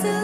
still